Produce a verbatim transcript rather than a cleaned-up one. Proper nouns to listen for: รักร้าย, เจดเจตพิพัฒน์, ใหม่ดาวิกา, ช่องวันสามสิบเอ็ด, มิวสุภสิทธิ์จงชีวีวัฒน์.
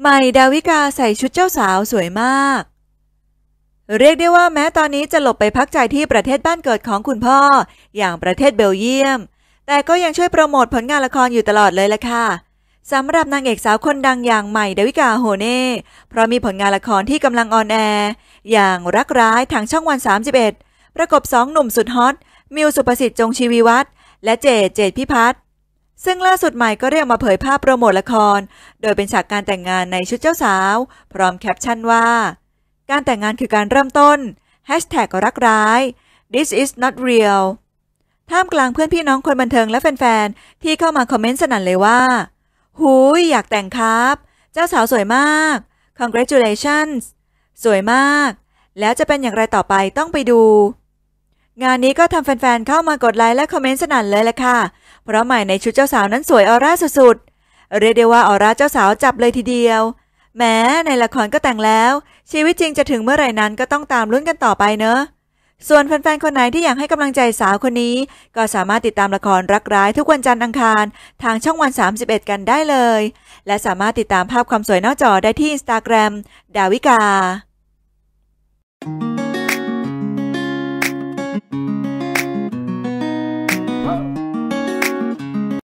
ใหม่ดาวิกาใส่ชุดเจ้าสาวสวยมากเรียกได้ว่าแม้ตอนนี้จะหลบไปพักใจที่ประเทศบ้านเกิดของคุณพ่ออย่างประเทศเบลเยียมแต่ก็ยังช่วยโปรโมทผลงานละครอยู่ตลอดเลยล่ะค่ะสำหรับนางเอกสาวคนดังอย่างใหม่ดาวิกาโฮเน่เพราะมีผลงานละครที่กำลังออนแอร์อย่างรักร้ายทางช่องวันสามสิบเอ็ดประกบสองหนุ่มสุดฮอตมิวสุภสิทธิ์จงชีวีวัฒน์และเจดเจตพิพัฒน์ซึ่งล่าสุดใหม่ก็เรียกมาเผยภาพโปรโมทละครโดยเป็นฉากการแต่งงานในชุดเจ้าสาวพร้อมแคปชั่นว่าการแต่งงานคือการเริ่มต้น hashtag รักร้าย this is not real ท่ามกลางเพื่อนพี่น้องคนบันเทิงและแฟนๆที่เข้ามาคอมเมนต์สนั่นเลยว่าหูยอยากแต่งครับเจ้าสาวสวยมาก congratulations สวยมากแล้วจะเป็นอย่างไรต่อไปต้องไปดูงานนี้ก็ทำแฟนๆเข้ามากดไลค์และคอมเมนต์สนั่นเลยละค่ะเพราะใหม่ในชุดเจ้าสาวนั้นสวยออร่าสุดๆเรียกได้ว่าออร่าเจ้าสาวจับเลยทีเดียวแม้ในละครก็แต่งแล้วชีวิตจริงจะถึงเมื่อไหร่นั้นก็ต้องตามลุ้นกันต่อไปเนอะส่วนแฟนๆคนไหนที่อยากให้กำลังใจสาวคนนี้ก็สามารถติดตามละครรักร้ายทุกวันจันทร์อังคารทางช่องวันสามสิบเอ็ดกันได้เลยและสามารถติดตามภาพความสวยนอกจอได้ที่ อินสตาแกรม ดาวิกา